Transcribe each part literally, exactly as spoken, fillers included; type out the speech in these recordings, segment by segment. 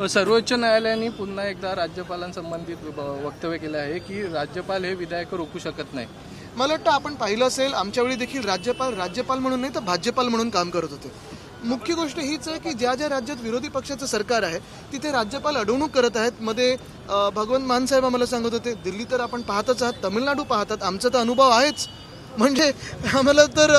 सर्वोच्च न्यायालयाने पुन्हा एकदा राज्यपालांसंबंधित वक्तव्य केलं आहे की राज्यपाल हे विधेयक रोखू शकत नाही। मला वाटतं आपण पाहिलं असेल आमच्या वेळी देखील राज्यपाल राज्यपाल म्हणून नाही तर भाज्यपाल म्हणून काम करत होते। मुख्य गोष्ट हीच आहे की ज्या ज्या राज्यात विरोधी पक्षाचं सरकार आहे तिथे राज्यपाल अडवणूक करत आहेत। मध्ये भगवंत मान साहेब आम्हाला सांगत होते दिल्ली तर आपण पाहतच आहात, तमिळनाडू पाहतात, आमचा तर अनुभव आहेच, म्हणजे आम्हाला तर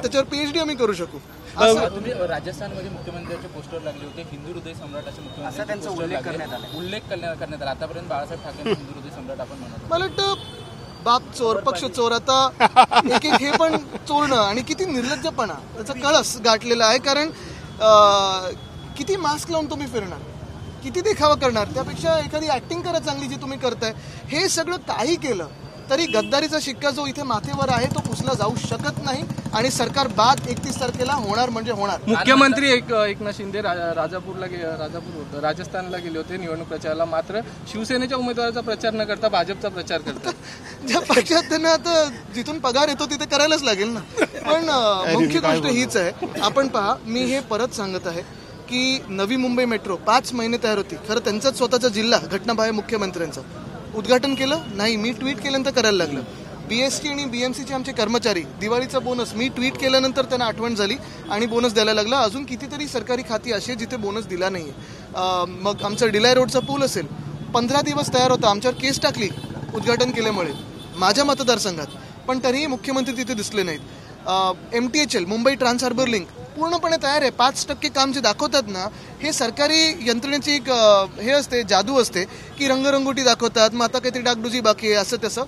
त्याच्यावर पीएचडी आम्ही करू शकू। तुम्ही राजस्थान मध्ये मुख्यमंत्र्यांचे पोस्टर लागले होते, हिंदू हृदय सम्राट असे मुख्यमंत्री त्यांचा उल्लेख करण्यात आला उल्लेख करण्यात आला आतापर्यंत बाळासाहेब ठाकरे हिंदू हृदय सम्राट आपण म्हणतो। मला वाटतं बाप चोर पक्ष चोर, आता एक हे पण चोरणं आणि किती निर्लज्जपणा त्याचा कळस गाठलेला आहे। कारण किती मास्क लावून तुम्ही फिरणार, किती देखावा करणार, त्यापेक्षा एखादी ऍक्टिंग करा चांगली जी तुम्ही करताय। हे सगळं काही केलं तरी गद्दारीचा शिक्का जो इथे माथेवर आहे तो पुसला जाऊ शकत नाही आणि सरकार बाद एकतीस तारखेला होणार म्हणजे होणार। मुख्यमंत्री एक एकनाथ शिंदे राजापूरला राजापूर होतं राजस्थानला गेले होते निवडणूक प्रचाराला, मात्र शिवसेनेच्या उमेदवाराचा प्रचार न करता भाजपचा प्रचार करतात। ज्या पक्षात त्यांना आता जिथून पगार येतो तिथे करायलाच लागेल ना। पण मुख्य गोष्ट हीच आहे, आपण पहा मी हे परत सांगत आहे की नवी मुंबई मेट्रो पाच महिने तयार होती, खरं त्यांचाच स्वतःचा जिल्हा घटनाबाह्य मुख्यमंत्र्यांचा उद्घाटन केलं नाही, मी ट्विट केल्यानंतर करायला लागलं। बीएससी आणि बीएमसीचे आमचे कर्मचारी दिवाळीचा बोनस मी ट्विट केल्यानंतर त्यांना आठवण झाली आणि बोनस द्यायला लागला। अजून कितीतरी सरकारी खाती असे जिथे बोनस दिला नाही आहे। मग आमचा डिलाय रोडचा पूल असेल, पंधरा दिवस तयार होता, आमच्यावर केस टाकली उद्घाटन केल्यामुळे माझ्या मतदारसंघात, पण तरीही मुख्यमंत्री तिथे दिसले नाहीत। M T H L Mumbai trans harbour link पूर्णपणे तयार आहे, पाच टक्के काम जे दाखवतात ना हे सरकारी यंत्रणेची एक हे असते जादू असते की रंगरंगोटी दाखवतात, मग आता काहीतरी डागडुजी बाकी आहे असं तसं।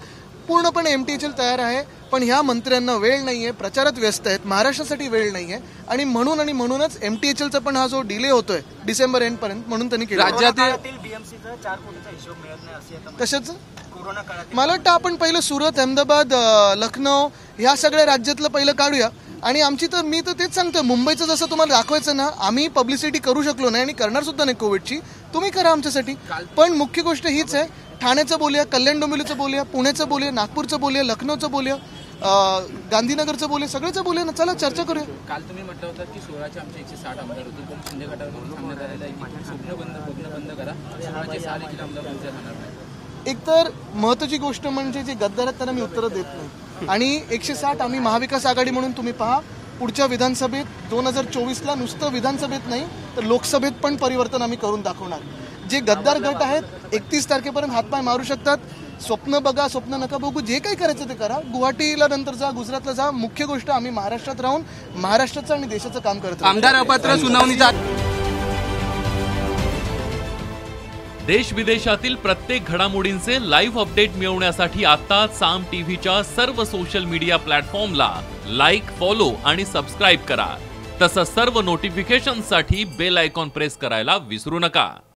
पूर्णपणे एम टी एच एल तयार आहे, पण ह्या मंत्र्यांना वेळ नाही आहे, प्रचारात व्यस्त आहेत, महाराष्ट्रासाठी वेळ नाही आहे आणि म्हणून आणि म्हणूनच एम टी एच एलचा पण हा जो डिले होतोय डिसेंबर एंड पर्यंत म्हणून त्यांनी केला। राज्यातील बीएमसीचा चार कोटीचा हिशोब मिळत नाही असं कशाचं कोरोना काळात मला वाटतं आपण पहिलं सुरत अहमदाबाद लखनौ ह्या सगळ्या राज्यातलं पहिलं काढूया। आणि आमची तर मी तर तेच सांगतो मुंबईचं जसं तुम्हाला दाखवायचं ना आम्ही पब्लिसिटी करू शकलो नाही आणि करणार सुद्धा नाही कोविडची, तुम्ही करा आमच्यासाठी। पण मुख्य गोष्ट हीच आहे ठाण्याचं बोलूया, कल्याण डोंबिवलीचं बोलूया, पुण्याचं बोलूया, नागपूरचं बोलूया, लखनौचं बोलूया, गांधीनगरचं बोलूया, सगळ्याचं बोलूया ना, चला चर्चा करूया। काल तुम्ही म्हटलं होतं की सोळाचे आमचे एकशे साठ आमदार होते पण शिंदे गटावरून सांगण्यात आलेलं आहे की स्वप्न बंद स्वप्न बंद करा, सोळाचे साठ देखील आमदार तुमच्या राहणार नाही। एकतर महत्त्वाची गोष्ट म्हणजे जे गद्दार आहेत त्यांना मी उत्तरं देत नाही आणि एकशे साठ आम्ही महाविकास आघाडी म्हणून तुम्ही पहा पुढच्या विधानसभेत दोन हजार चोवीसला नुसतं विधानसभेत नाही तर लोकसभेत पण परिवर्तन आम्ही करून दाखवणार। जे गद्दार गट आहेत एकतीस तारखेपर्यंत हातपाय मारू शकतात, स्वप्न बघा स्वप्न नका बघू, जे काही करायचं ते करा, गुवाहाटीला नंतर जा, गुजरातला जा, मुख्य गोष्ट आम्ही महाराष्ट्रात राहून महाराष्ट्राचं आणि देशाचं काम करतो। आमदार अपात्र सुनावणीचा देश विदेशातील प्रत्येक घडामोडींचे लाईव्ह अपडेट मिळवण्यासाठी आता साम टीव्हीच्या सर्व सोशल मीडिया प्लॅटफॉर्मला लाईक फॉलो आणि सबस्क्राईब करा, तसंच सर्व नोटिफिकेशनसाठी बेल आयकॉन प्रेस करायला विसरू नका।